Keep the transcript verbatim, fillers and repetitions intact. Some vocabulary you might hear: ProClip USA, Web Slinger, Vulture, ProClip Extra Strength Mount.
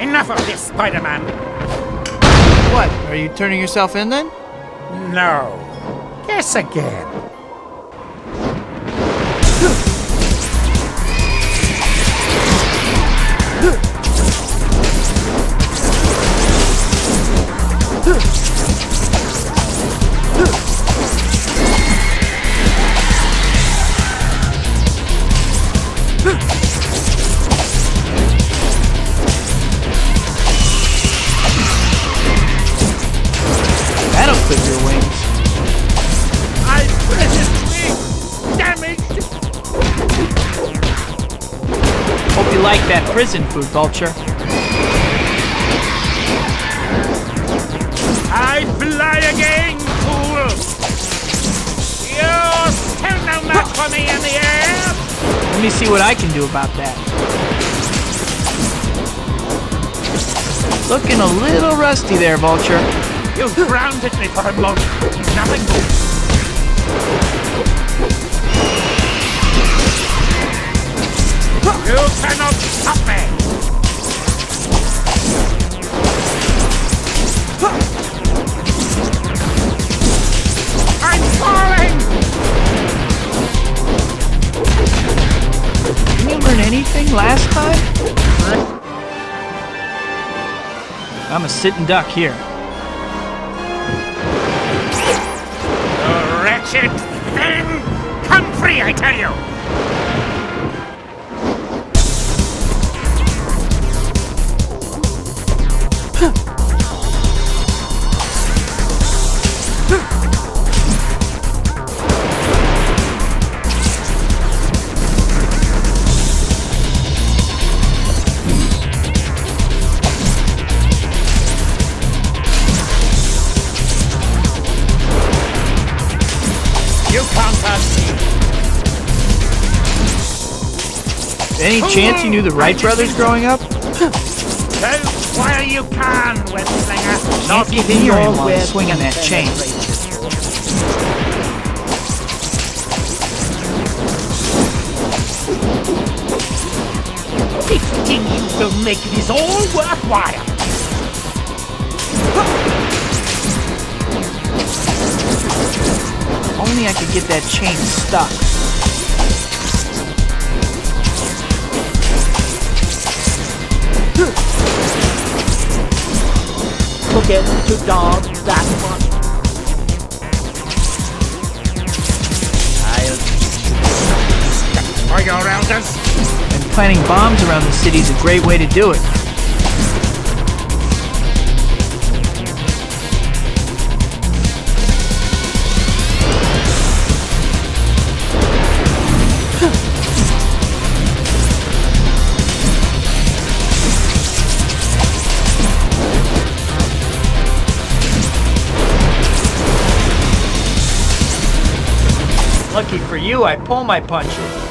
Enough of this, Spider-Man! What? Are you turning yourself in then? No. Guess again. Prison food, Vulture. I fly again, fool! You're still no match for me in the air! Let me see what I can do about that. Looking a little rusty there, Vulture. You grounded me for a blow. Nothing good. You cannot stop me! Anything last time? I'm a sitting duck here. You wretched thing! Come free, I tell you! Any chance you knew the Wright brothers growing up? Don't while you can, Web Slinger. Not giving your old way swinging that chain. Fifteen you will make this all worthwhile. If only I could get that chain stuck. Get to dog that one. I'll... Are you around us? And planting bombs around the city is a great way to do it. Lucky for you, I pull my punches.